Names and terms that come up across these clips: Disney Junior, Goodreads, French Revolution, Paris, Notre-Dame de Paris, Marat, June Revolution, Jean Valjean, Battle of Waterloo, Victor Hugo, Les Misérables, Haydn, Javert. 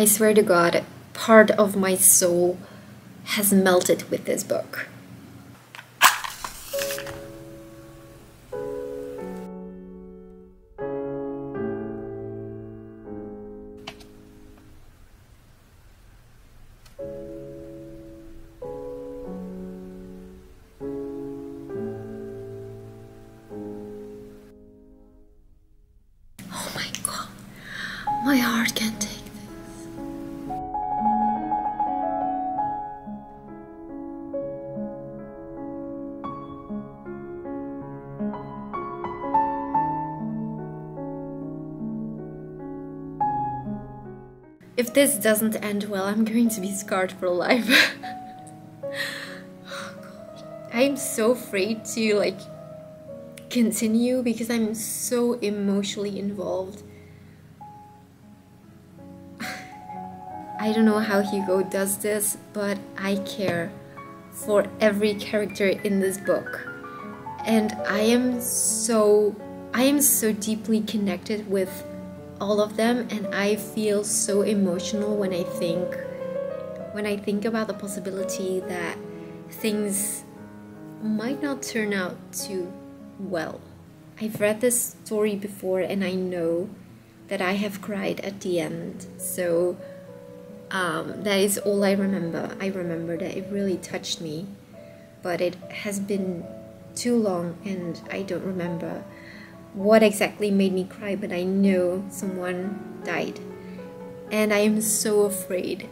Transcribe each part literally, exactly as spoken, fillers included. I swear to God, part of my soul has melted with this book. My heart can't take this. If this doesn't end well, I'm going to be scarred for life. Oh God. I'm so afraid to like continue because I'm so emotionally involved. I don't know how Hugo does this, but I care for every character in this book. And I am so, I am so deeply connected with all of them, and I feel so emotional when I think, when I think about the possibility that things might not turn out too well. I've read this story before and I know that I have cried at the end, so Um, that is all I remember. I remember that it really touched me, but it has been too long and I don't remember what exactly made me cry, but I know someone died and I am so afraid.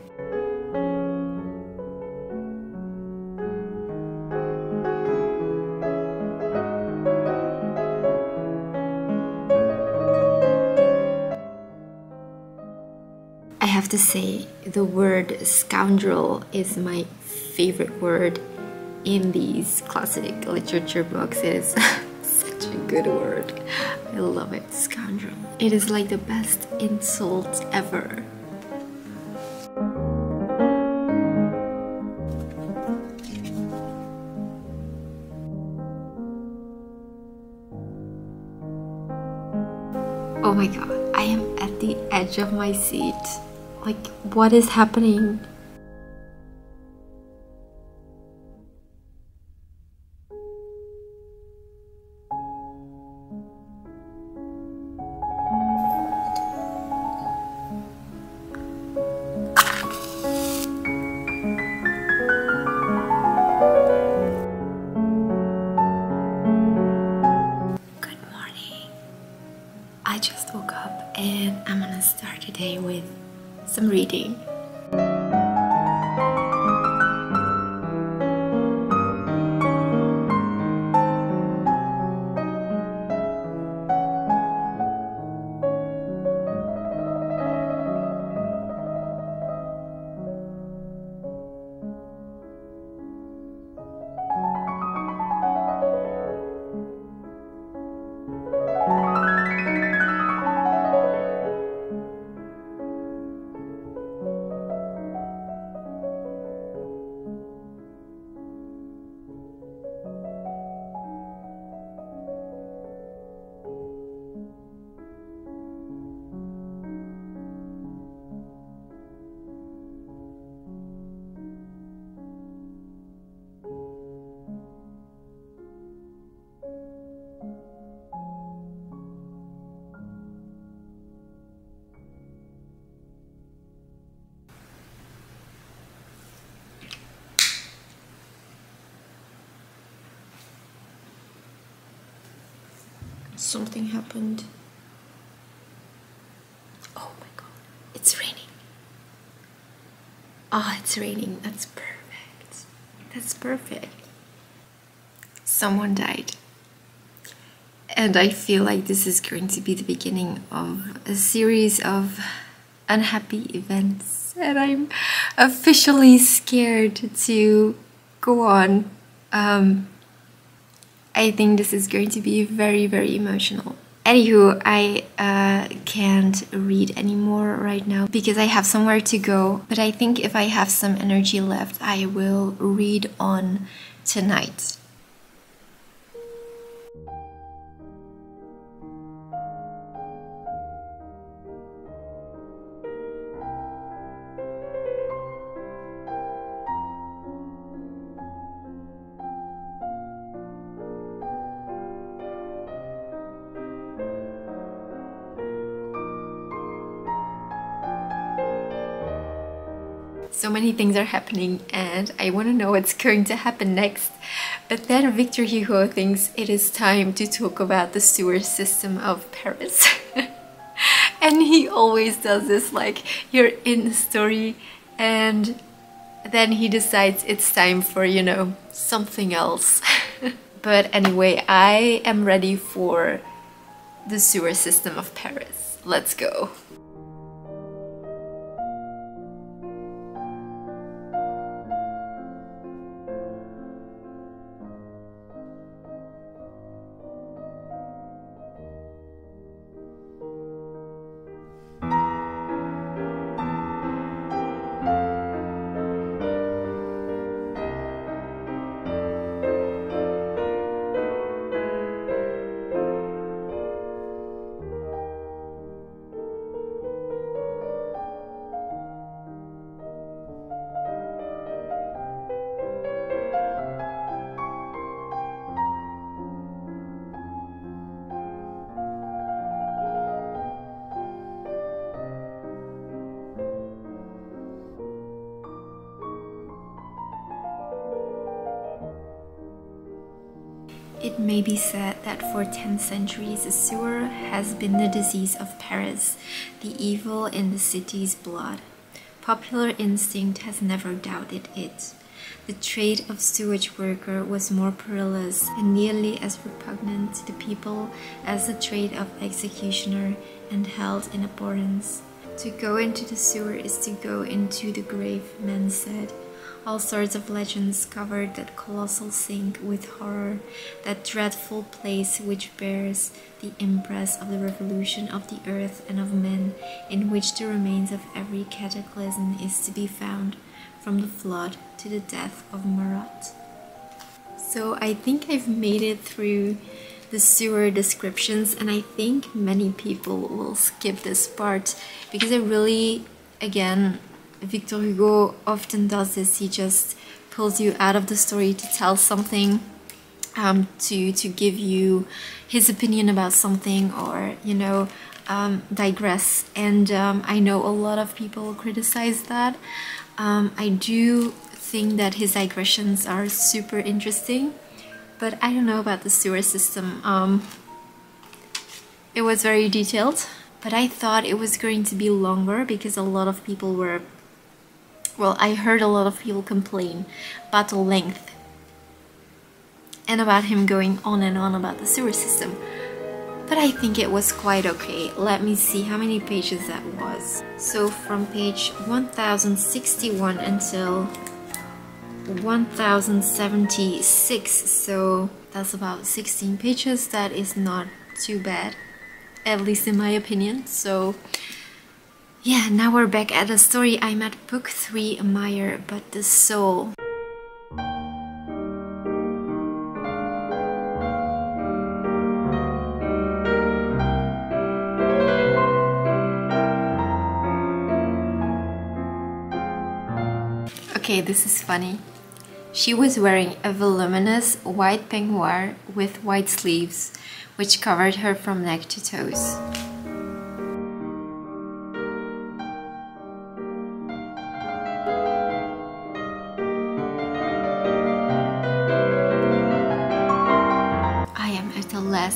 I have to say, the word scoundrel is my favorite word in these classic literature books. It is such a good word. I love it, scoundrel. It is like the best insult ever. Oh my God, I am at the edge of my seat. Like, what is happening? Good morning. I just woke up and I'm gonna start today with some reading. Something happened. Oh my God, it's raining. Ah, oh, it's raining. That's perfect. That's perfect. Someone died. And I feel like this is going to be the beginning of a series of unhappy events. And I'm officially scared to go on. Um... I think this is going to be very, very emotional. Anywho, I uh, can't read anymore right now because I have somewhere to go. But I think if I have some energy left, I will read on tonight. So many things are happening and I want to know what's going to happen next. But then Victor Hugo thinks it is time to talk about the sewer system of Paris. And he always does this, like, you're in the story and then he decides it's time for, you know, something else. But anyway, I am ready for the sewer system of Paris. Let's go. It may be said that for ten centuries the sewer has been the disease of Paris, the evil in the city's blood. Popular instinct has never doubted it. The trade of sewage worker was more perilous and nearly as repugnant to the people as the trade of executioner, and held in abhorrence. To go into the sewer is to go into the grave, men said. All sorts of legends covered that colossal sink with horror, that dreadful place which bears the impress of the revolution of the earth and of men, in which the remains of every cataclysm is to be found, from the flood to the death of Marat. So I think I've made it through the sewer descriptions, and I think many people will skip this part, because I really, again, Victor Hugo often does this. He just pulls you out of the story to tell something, um, to, to give you his opinion about something, or, you know, um, digress. And um, I know a lot of people criticize that. Um, I do think that his digressions are super interesting, but I don't know about the sewer system. Um, it was very detailed, but I thought it was going to be longer because a lot of people were... Well, I heard a lot of people complain about the length and about him going on and on about the sewer system. But I think it was quite okay. Let me see how many pages that was. So from page one thousand sixty-one until one thousand seventy-six, so that's about sixteen pages. That is not too bad, at least in my opinion. So yeah, now we're back at the story. I'm at book three, Meyer, but the soul. Okay, this is funny. She was wearing a voluminous white peignoir with white sleeves, which covered her from neck to toes.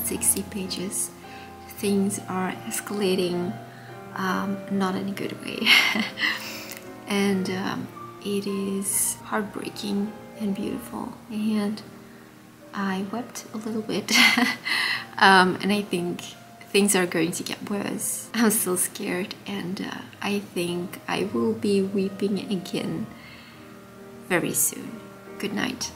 sixty pages. Things are escalating, um, not in a good way. And um, it is heartbreaking and beautiful, and I wept a little bit. um, and I think things are going to get worse. I'm still scared, and uh, I think I will be weeping again very soon. Good night.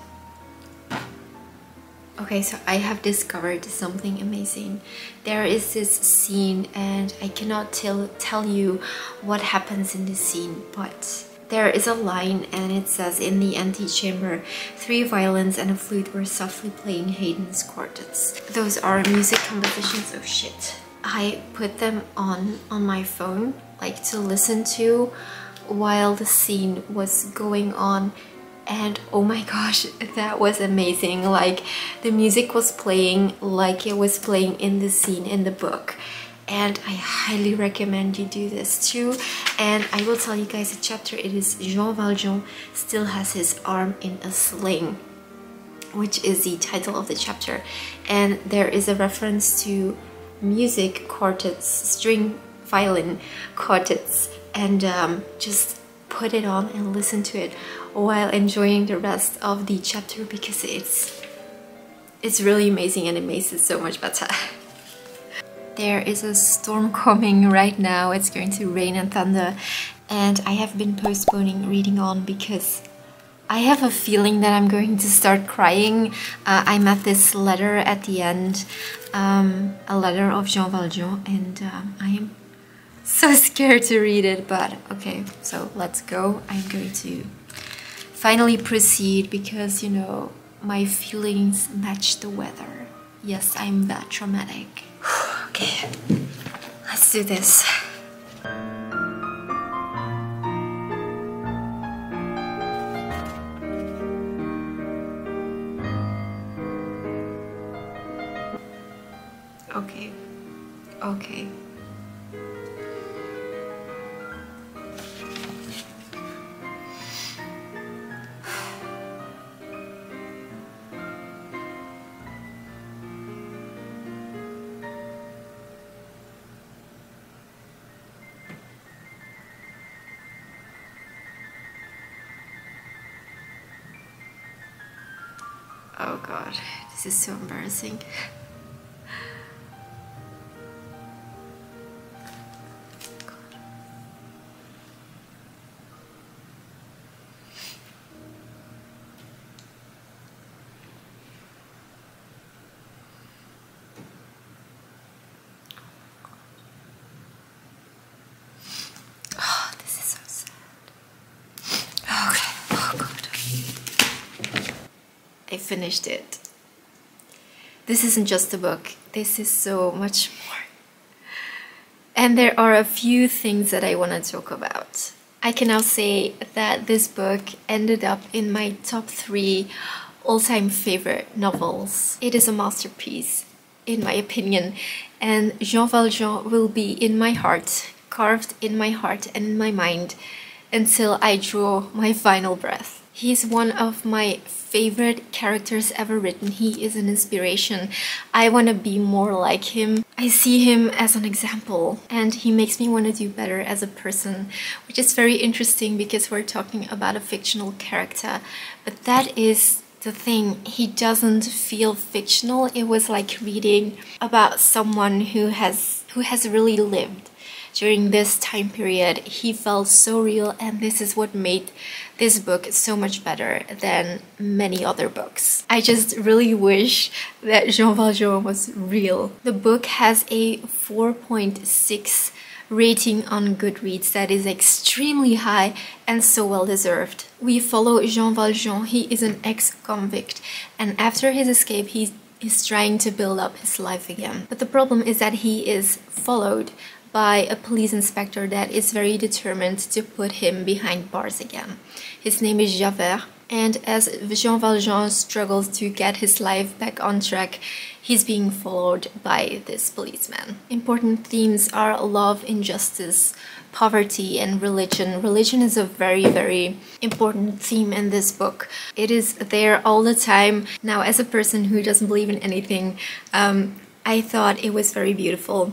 Okay, so I have discovered something amazing. There is this scene, and I cannot tell tell you what happens in this scene, but there is a line, and it says, in the antechamber, three violins and a flute were softly playing Haydn's quartets. Those are music compositions of shit. I put them on on my phone, like, to listen to while the scene was going on. And oh my gosh, that was amazing. Like, the music was playing like it was playing in the scene in the book, and I highly recommend you do this too. And I will tell you guys a chapter, it is Jean Valjean still has his arm in a sling, which is the title of the chapter, and there is a reference to music quartets, string violin quartets, and um, just put it on and listen to it while enjoying the rest of the chapter, because it's it's really amazing and it makes it so much better. There is a storm coming right now, it's going to rain and thunder, and I have been postponing reading on because I have a feeling that I'm going to start crying. Uh, I'm at this letter at the end, um, a letter of Jean Valjean, and um, I am so scared to read it, but okay, so let's go. I'm going to finally proceed because, you know, my feelings match the weather. Yes, I'm that traumatic. Okay, let's do this. Okay, okay. Oh god, this is so embarrassing. Finished it. This isn't just a book, this is so much more. And there are a few things that I want to talk about. I can now say that this book ended up in my top three all-time favorite novels. It is a masterpiece, in my opinion, and Jean Valjean will be in my heart, carved in my heart and in my mind, until I draw my final breath. He is one of my favorite characters ever written. He is an inspiration. I want to be more like him. I see him as an example, and he makes me want to do better as a person, which is very interesting because we're talking about a fictional character. But that is the thing, he doesn't feel fictional. It was like reading about someone who has who has really lived during this time period. He felt so real, and this is what made this book so much better than many other books. I just really wish that Jean Valjean was real. The book has a four point six rating on Goodreads that is extremely high and so well deserved. We follow Jean Valjean. He is an ex-convict, and after his escape he is trying to build up his life again. But the problem is that he is followed by a police inspector that is very determined to put him behind bars again. His name is Javert, and as Jean Valjean struggles to get his life back on track, he's being followed by this policeman. Important themes are love, injustice, poverty, and religion. Religion is a very, very important theme in this book. It is there all the time. Now, as a person who doesn't believe in anything, um, I thought it was very beautiful.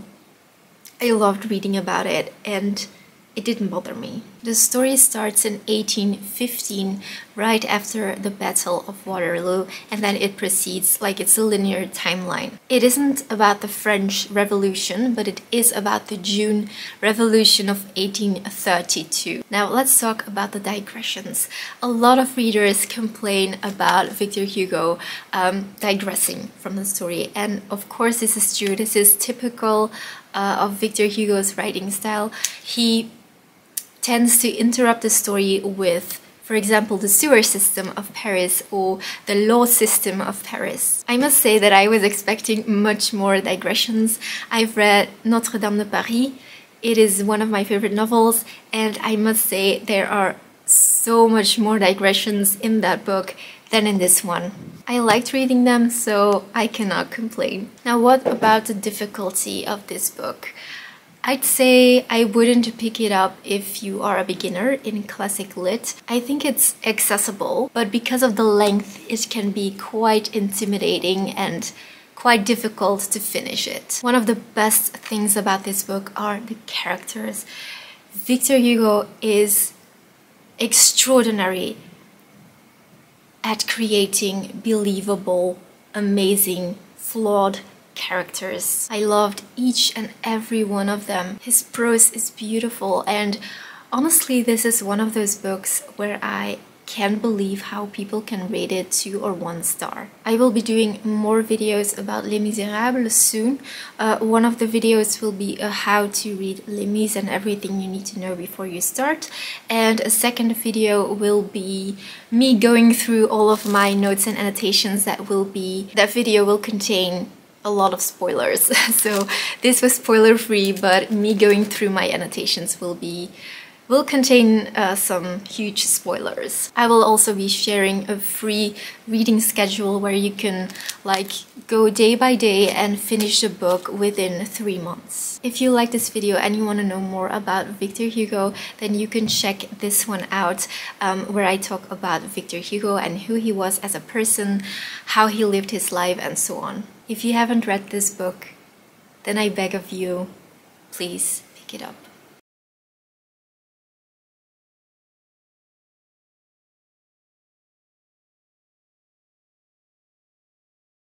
I loved reading about it, and it didn't bother me. The story starts in eighteen fifteen, right after the Battle of Waterloo, and then it proceeds like it's a linear timeline. It isn't about the French Revolution, but it is about the June Revolution of eighteen thirty-two. Now let's talk about the digressions. A lot of readers complain about Victor Hugo um, digressing from the story, and of course this is true. This is typical Uh, of Victor Hugo's writing style. He tends to interrupt the story with, for example, the sewer system of Paris or the law system of Paris. I must say that I was expecting much more digressions. I've read Notre-Dame de Paris. It is one of my favorite novels, and I must say there are so much more digressions in that book than in this one. I liked reading them, so I cannot complain. Now, what about the difficulty of this book? I'd say I wouldn't pick it up if you are a beginner in classic lit. I think it's accessible, but because of the length, it can be quite intimidating and quite difficult to finish it. One of the best things about this book are the characters. Victor Hugo is extraordinary at creating believable, amazing, flawed characters. I loved each and every one of them. His prose is beautiful, and honestly this is one of those books where I can't believe how people can rate it two or one star. I will be doing more videos about Les Misérables soon. Uh, one of the videos will be a how to read Les Mis and everything you need to know before you start, and a second video will be me going through all of my notes and annotations. That will be that video will contain a lot of spoilers. So this was spoiler free, but me going through my annotations will be will contain uh, some huge spoilers. I will also be sharing a free reading schedule where you can like go day by day and finish the book within three months. If you like this video and you want to know more about Victor Hugo, then you can check this one out, um, where I talk about Victor Hugo and who he was as a person, how he lived his life, and so on. If you haven't read this book, then I beg of you, please pick it up.